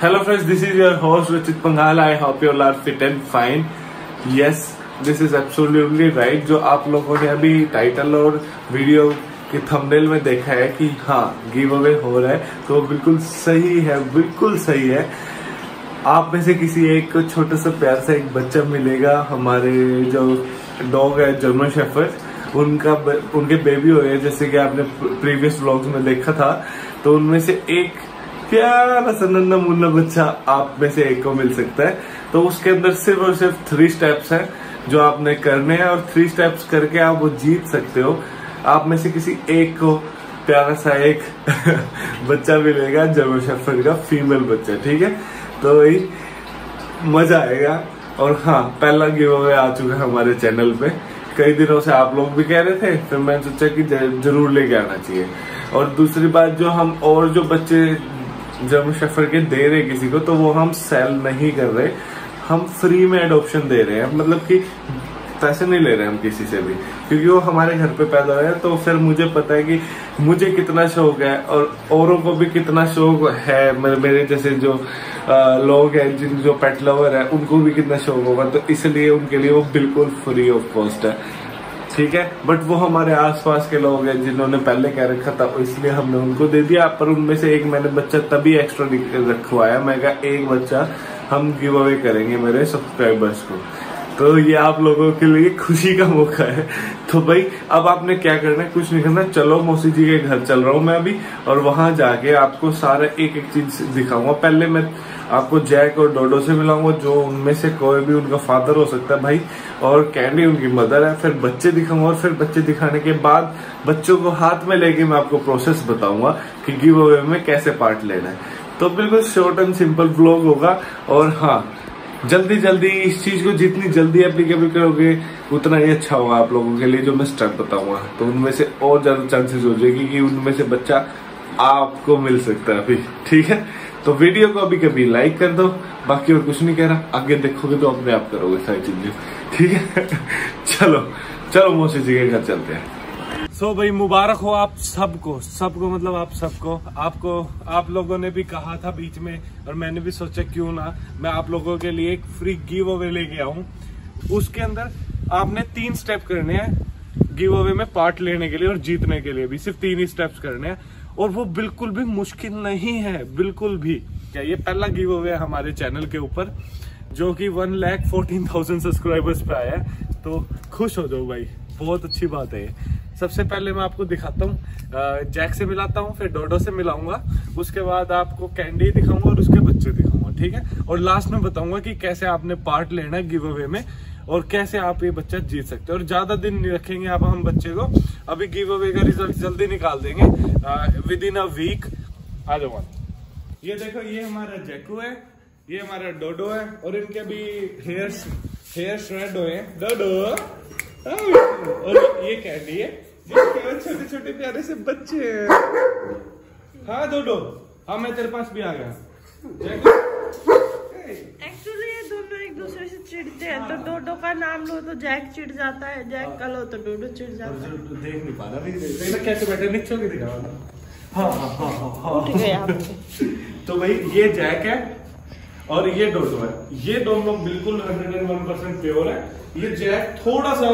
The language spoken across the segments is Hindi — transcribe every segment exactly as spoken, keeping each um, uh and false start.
Hello friends, this is your host रचित Panghal. I hope you all are fit and fine. Yes, this is absolutely right. जो आप लोगों ने अभी टाइटल और वीडियो के थंबनेल में देखा है कि हाँ गिव अवे हो रहा है, तो बिल्कुल सही है, बिल्कुल सही है. आप में से किसी एक को छोटा सा प्यार सा एक बच्चा मिलेगा. हमारे जो डॉग है जर्मन शेफर्ड, उनका उनके बेबी हो गए, जैसे कि आपने प्रीवियस व्लॉग्स में देखा था. तो उनमें से एक प्यारा सा नन्ना मुन्ना बच्चा आप में से एक को मिल सकता है. तो उसके अंदर सिर्फ और सिर्फ थ्री स्टेप्स हैं जो आपने करने हैं, और थ्री स्टेप्स करके आप वो जीत सकते हो. आप में से किसी एक को प्यारा सा एक बच्चा मिलेगा जर्मन शेफर्ड का, फीमेल बच्चा, ठीक है. तो वही मजा आएगा. और हाँ, पहला गिव अवे आ चुका है हमारे चैनल पे. कई दिनों से आप लोग भी कह रहे थे, फिर मैंने सोचा कि जरूर लेके आना चाहिए. और दूसरी बात, जो हम और जो बच्चे जर्मन शेफर्ड के दे रहे किसी को, तो वो हम सेल नहीं कर रहे, हम फ्री में एडॉप्शन दे रहे हैं. मतलब कि पैसे नहीं ले रहे हम किसी से भी, क्योंकि वो हमारे घर पे पैदा हुए हैं. तो फिर मुझे पता है कि मुझे कितना शौक है और औरों को भी कितना शौक है. मेरे जैसे जो लोग हैं, जिन जो पेट लवर है, उनको भी कितना शौक होगा. तो इसलिए उनके लिए वो बिल्कुल फ्री ऑफ कॉस्ट है, ठीक है. बट वो हमारे आसपास के लोग हैं जिन्होंने पहले कह रखा था, इसलिए हमने उनको दे दिया. पर उनमें से एक मैंने बच्चा तभी एक्स्ट्रा रखवाया. मैं कहा एक बच्चा हम गिव अवे करेंगे मेरे सब्सक्राइबर्स को. तो ये आप लोगों के लिए खुशी का मौका है. तो भाई अब आपने क्या करना है, कुछ नहीं करना. चलो मौसी जी के घर चल रहा हूँ मैं अभी, और वहां जाके आपको सारा एक एक चीज दिखाऊंगा. पहले मैं आपको जैक और डोडो से मिलाऊंगा, जो उनमें से कोई भी उनका फादर हो सकता है भाई, और कैंडी उनकी मदर है. फिर बच्चे दिखाऊंगा, और फिर बच्चे दिखाने के बाद बच्चों को हाथ में लेके मैं आपको प्रोसेस बताऊंगा कि गिव अवे में कैसे पार्ट लेना है. तो बिल्कुल शॉर्ट एंड सिंपल व्लॉग होगा. और हाँ, जल्दी जल्दी इस चीज को जितनी जल्दी एप्लीकेबल करोगे उतना ही अच्छा होगा आप लोगों के लिए. जो मैं स्टेप बताऊंगा, तो उनमें से और ज्यादा चांसेस हो जाएगी कि उनमें से बच्चा आपको मिल सकता है अभी, ठीक है. तो वीडियो को अभी कभी लाइक कर दो, बाकी और कुछ नहीं कह रहा. आगे देखोगे तो अपने आप करोगे सारी चीजें, ठीक है. चलो चलो मौसी जी के घर चलते हैं. सो so, भाई मुबारक हो आप सबको, सबको मतलब आप सबको, आपको, आप लोगों ने भी कहा था बीच में, और मैंने भी सोचा क्यों ना मैं आप लोगों के लिए एक फ्री गिव अवे लेके आऊं. उसके अंदर आपने तीन स्टेप करने हैं गिव अवे में पार्ट लेने के लिए, और जीतने के लिए भी सिर्फ तीन ही स्टेप्स करने हैं. और वो बिल्कुल भी मुश्किल नहीं है, बिल्कुल भी. क्या ये पहला गिव अवे हमारे चैनल के ऊपर, जो कि one lakh fourteen thousand subscribers पे आया है. तो खुश हो जाओ भाई, बहुत अच्छी बात है. सबसे पहले मैं आपको दिखाता हूँ, जैक से मिलाता हूँ, फिर डोडो से मिलाऊंगा, उसके बाद आपको कैंडी दिखाऊंगा और उसके बच्चे दिखाऊंगा, ठीक है. और लास्ट में बताऊंगा कि कैसे आपने पार्ट लेना है गिव अवे में, और कैसे आप ये बच्चा जीत सकते हो. और ज्यादा दिन नहीं रखेंगे आप हम बच्चे को, अभी गिव अवे का रिजल्ट जल्दी निकाल देंगे विद इन अ वीक. आ जाओ. ये देखो, ये हमारा जैकू है, ये हमारा डोडो है, और इनके अभी हेयर हेयर श्रेड हुए हैं डोडो, और ये कैंडी है, छोटे छोटे प्यारे से बच्चे हैं. हाँ डोडो, हाँ मैं तेरे पास भी आ गया. एक्चुअली ये दोनों एक दूसरे से चिढ़ते हैं, तो डोडो का नाम लो तो जैक चिढ़ जाता है, जैक का लो तो डोडो चिढ़ जाता है. देख नहीं पा रहा कैसे बैठे, निचो के दिखा. हाँ हाँ हाँ हाँ उठ गया. तो भाई ये जैक है और ये डोडो है. ये दोनों बिल्कुल hundred and one percent pure है. ये जैक थोड़ा सा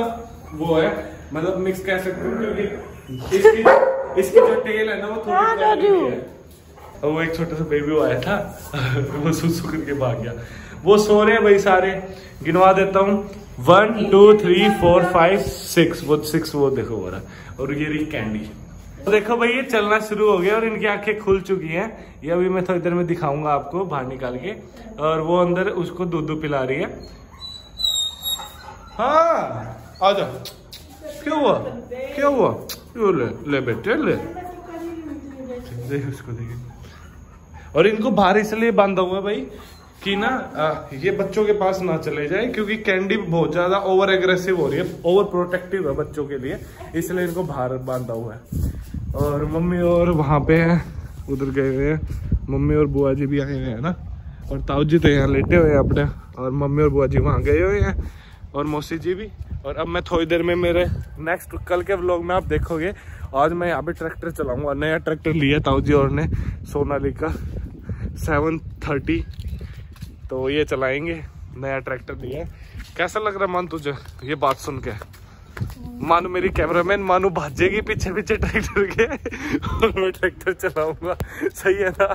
वो है, मतलब मिक्स कह सकते हो, क्योंकि इसकी इसकी जो टेल है ना वो थोड़ी क्वालिटी है. और वो एक छोटा सा बेबी आया था, वो सुसु करके भाग गया. वो सो रहे भाई सारे, गिनवा देता हूँ, one two three four five six. वो सिक्स वो देखो हो रहा. और ये रही कैंडी. देखो भाई ये चलना शुरू हो गया और इनकी आंखें खुल चुकी हैं. ये अभी मैं थोड़ी देर में दिखाऊंगा आपको बाहर निकाल के. और वो अंदर उसको दूध दूध पिला रही है. हाँ आ जा, क्यों हुआ क्यों हुआ, क्यों ले ले बेटे ले. देखिए उसको, देखिए. और इनको बाहर इसलिए बांधा हुआ भाई कि ना ये बच्चों के पास ना चले जाए, क्योंकि कैंडी बहुत ज्यादा ओवर एग्रेसिव हो रही है, ओवर प्रोटेक्टिव है बच्चों के लिए, इसलिए इनको बाहर बांधा हुआ है. और मम्मी और वहाँ पे हैं, उधर गए हुए हैं. मम्मी और बुआ जी भी आए हुए हैं ना, और ताऊ जी तो यहाँ लेटे हुए हैं अपने, और मम्मी और बुआ जी वहाँ गए हुए हैं, और मौसी जी भी. और अब मैं थोड़ी देर में मेरे नेक्स्ट कल के व्लॉग में आप देखोगे. आज मैं यहाँ पे ट्रैक्टर चलाऊंगा, नया ट्रैक्टर लिया ताऊ जी और ने, सोनालिका सेवन थर्टी। तो ये चलाएंगे, नया ट्रैक्टर दिया है। कैसा लग रहा है मानू तुझे ये बात सुन के? मानू मेरी कैमरामैन मानू भाजेगी पीछे पीछे ट्रैक्टर के और मैं ट्रैक्टर चलाऊंगा, सही है ना?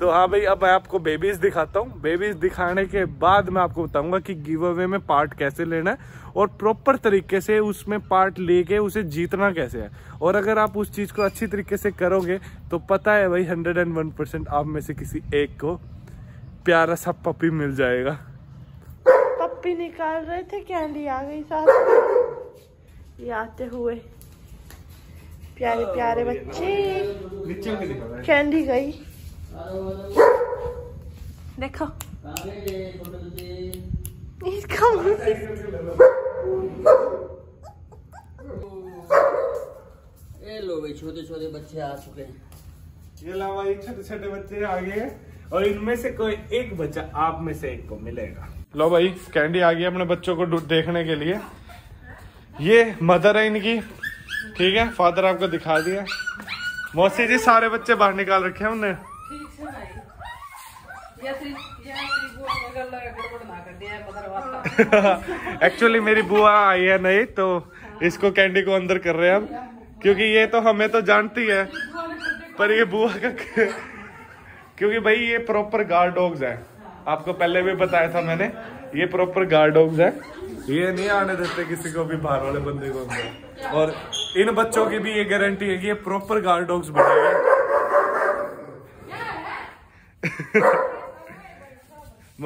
तो हाँ भाई, अब मैं आपको बेबीज दिखाता हूँ। बेबीज दिखाने के बाद मैं आपको बताऊंगा कि गिव अवे में पार्ट कैसे लेना है और प्रॉपर तरीके से उसमें पार्ट लेके उसे जीतना कैसे है। और अगर आप उस चीज़ को अच्छी तरीके से करोगे तो पता है भाई हंड्रेड एंड वन परसेंट आप में से किसी एक को प्यारा सा पपी मिल जाएगा। पपी निकाल रहे थे, कैंडी आ गई साथ में, ये आते हुए प्यारे प्यारे बच्चे। कैंडी गई, देखो इसका ये लो भाई, छोटे छोटे बच्चे आ चुके हैं। ये लो भाई, छोटे छोटे बच्चे आ गए और इनमें से कोई एक बच्चा आप में से एक को मिलेगा। लो भाई, कैंडी आ गई अपने बच्चों को देखने के लिए। ये मदर है इनकी, ठीक है? फादर आपको दिखा दिया। मौसी जी सारे बच्चे बाहर निकाल रखे हैं उन्हें। एक्चुअली मेरी बुआ आई है नहीं, तो इसको कैंडी को अंदर कर रहे हैं हम, क्योंकि ये तो हमें तो जानती है पर ये बुआ का क्योंकि भाई ये प्रॉपर गार्ड डॉग्स हैं। आपको पहले भी बताया था मैंने, ये प्रॉपर गार्ड डॉग्स हैं, ये नहीं आने देते किसी को भी बाहर वाले बंदे को अंदर। और इन बच्चों की भी ये गारंटी है कि ये प्रॉपर गार्ड डॉग्स बनेंगे।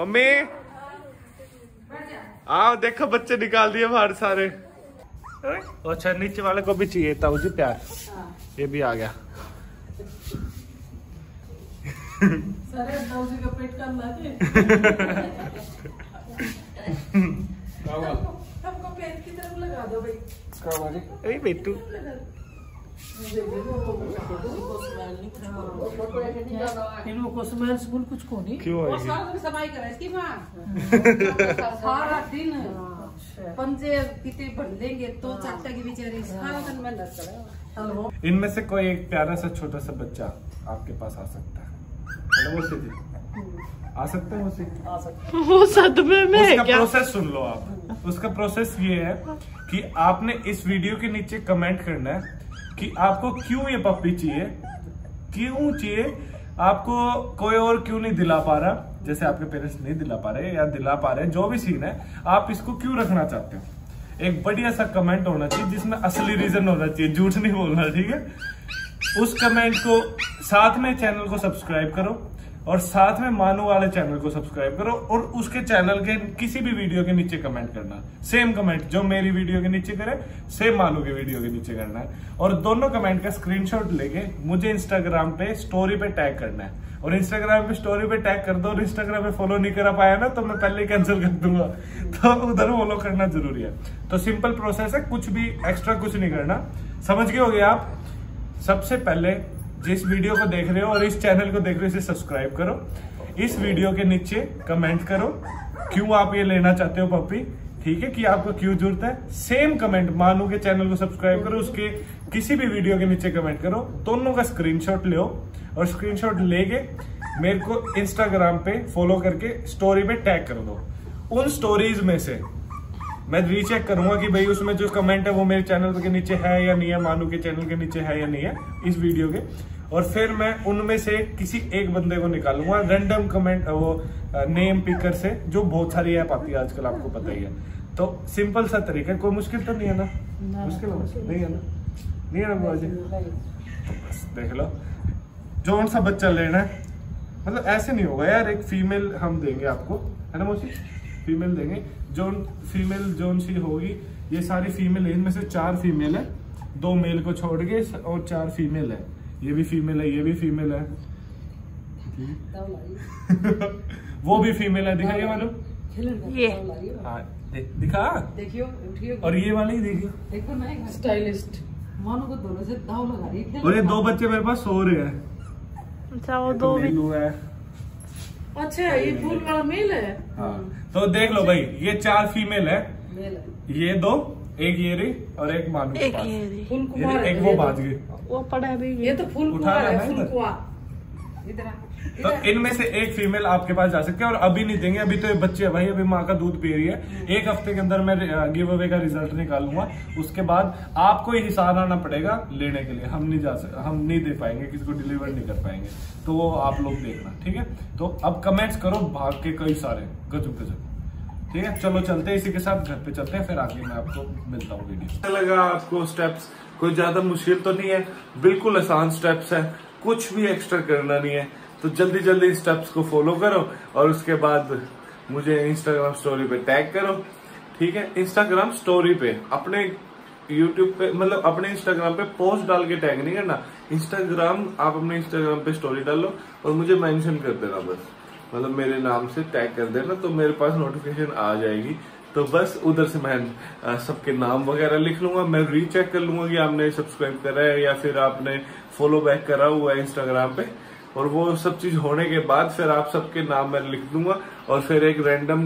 मम्मी आओ, देखो बच्चे निकाल दिए बाहर सारे। अच्छा, नीचे वाले को भी चाहिए ताऊ जी प्यार, ये भी आ गया। सारे ताऊ जी का पेट कर लाते। बेटू स्कूल कुछ को नहीं क्यों और सफाई करा इसकी माँ सारा दिन पंजे कितने भर देंगे तो चाचा की बेचारी सारा दिन मेहनत करे। इनमें से कोई एक प्यारा सा छोटा सा बच्चा आपके पास आ सकता है। वो से आ सकता है, वो से आ सकता है। वो सदमे में उसका प्रोसेस सुन लो आप। उसका प्रोसेस ये है कि आपने इस वीडियो के नीचे कमेंट करना है कि आपको क्यों ये पप्पी चाहिए, क्यों चाहिए आपको, कोई और क्यों नहीं दिला पा रहा, जैसे आपके पेरेंट्स नहीं दिला पा रहे या दिला पा रहे, जो भी सीन है, आप इसको क्यों रखना चाहते हो। एक बढ़िया सा कमेंट होना चाहिए जिसमें असली रीजन होना चाहिए, झूठ नहीं बोलना, ठीक है? उस कमेंट को साथ में चैनल को सब्सक्राइब करो और साथ में मानू वाले चैनल को सब्सक्राइब करो और उसके चैनल के किसी भी वीडियो के नीचे कमेंट करना। सेम कमेंट जो मेरी वीडियो के नीचे करे, सेम मानू के वीडियो के नीचे करना है और दोनों कमेंट का स्क्रीनशॉट लेके मुझे इंस्टाग्राम पे स्टोरी पे टैग करना है। और इंस्टाग्राम पे स्टोरी पे टैग कर दो, और इंस्टाग्राम पे फॉलो नहीं करा पाया ना तो मैं पहले ही कैंसिल कर दूंगा, तो उधर फॉलो करना जरूरी है। तो सिंपल प्रोसेस है, कुछ भी एक्स्ट्रा कुछ नहीं करना, समझ गए होगे आप? सबसे पहले जिस वीडियो को देख रहे हो और इस चैनल को देख रहे हो, इसे सब्सक्राइब करो। इस वीडियो के नीचे कमेंट करो क्यों आप ये लेना चाहते हो पप्पी, ठीक है, कि आपको क्यों जरूरत है। सेम कमेंट मानू के चैनल को सब्सक्राइब करो, उसके किसी भी वीडियो के नीचे कमेंट करो, दोनों का स्क्रीनशॉट लो और स्क्रीनशॉट लेके मेरे को इंस्टाग्राम पे फॉलो करके स्टोरी पे टैग कर दो। उन स्टोरीज में से मैं रीचेक करूंगा कि भाई उसमें जो कमेंट है वो मेरे चैनल के नीचे है या नहीं है, मानू के चैनल के नीचे है या नहीं है इस वीडियो के। और फिर मैं उनमें से किसी एक बंदे को निकालूंगा रैंडम कमेंट वो नेम पिकर से, जो बहुत सारी ऐप आती है आजकल, आपको पता ही है। तो सिंपल सा तरीका, कोई मुश्किल तो नहीं है ना? मुश्किल नहीं है ना? नहीं है ना बुआ जी? बस देख लो जो कौन सा बच्चा लेना है। मतलब ऐसे नहीं होगा यार, एक फीमेल हम देंगे आपको, है ना मौसी? फीमेल देंगे, जोन फीमेल जोन सी होगी। ये सारी फीमेल है, इनमें से चार फीमेल है, दो मेल को छोड़ के, और चार फीमेल है। ये भी फीमेल है, ये भी फीमेल है, वो भी फीमेल है। दिखाइए मालूम ये आ, दे, दिखा देखियो, और ये वाली देखियो, देखो ना स्टाइलिस्ट मानो को दोनों से दाव लगा रही है। और ये दो बच्चे मेरे पास सो रहे हैं। अच्छा, वो दो भी है। अच्छा, ये फूल वाला मेल है। हाँ, तो देख लो भाई, ये चार फीमेल है, ये दो, एक ये रे और एक मानू, एक ये रे, एक वो बाज गई, वो पड़ा है भाई। ये तो फुल कुआं है, फुल कुआं। तो इनमें से एक फीमेल आपके पास जा सकती है, और अभी नहीं देंगे, अभी तो ये बच्चे है भाई, अभी माँ का दूध पी रही है। एक हफ्ते के अंदर मैं गिव अवे का रिजल्ट निकालूंगा, उसके बाद आपको ही हिसार आना पड़ेगा लेने के लिए। हम नहीं जा सकते, हम नहीं दे पाएंगे, किसी को डिलीवर नहीं कर पाएंगे, तो वो आप लोग देखना, ठीक है। तो अब कमेंट्स करो भाग के कई सारे, गजब गजब, ठीक है। चलो चलते हैं, इसी के साथ घर पे चलते हैं, फिर आगे मैं आपको मिलता हूँ वीडियो। अच्छा लगा आपको स्टेप्स, कोई ज्यादा मुश्किल तो नहीं है, बिल्कुल आसान स्टेप्स है, कुछ भी एक्स्ट्रा करना नहीं है। तो जल्दी जल्दी स्टेप्स को फॉलो करो और उसके बाद मुझे इंस्टाग्राम स्टोरी पे टैग करो, ठीक है। इंस्टाग्राम स्टोरी पे, अपने यूट्यूब पे, मतलब अपने इंस्टाग्राम पे पोस्ट डाल के टैग नहीं करना, इंस्टाग्राम आप अपने इंस्टाग्राम पे स्टोरी डालो और मुझे मेंशन कर देना, बस मतलब मेरे नाम से टैग कर देना, तो मेरे पास नोटिफिकेशन आ जाएगी। तो बस उधर से मैं सबके नाम वगैरह लिख लूंगा, मैं रीचेक कर लूंगा कि आपने सब्सक्राइब करा है या फिर आपने फॉलो बैक करा हुआ है इंस्टाग्राम पे, और वो सब चीज होने के बाद फिर आप सबके नाम मैं लिख दूंगा, और फिर एक रैंडम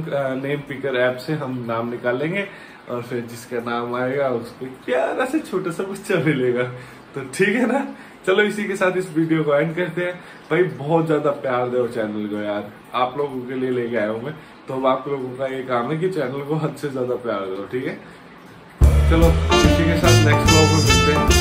नेम पिकर ऐप से हम नाम निकालेंगे, और फिर जिसका नाम आएगा उसको प्यारा से छोटा सा बच्चा मिलेगा। तो ठीक है ना, चलो इसी के साथ इस वीडियो को एंड करते हैं भाई। बहुत ज्यादा प्यार दो चैनल को यार, आप लोगों के लिए लेके आया हूँ मैं, तो अब आप लोगों का ये काम है कि चैनल को हद से ज्यादा प्यार दो, ठीक है। चलो इसी के साथ नेक्स्ट व्लॉग में मिलते हैं।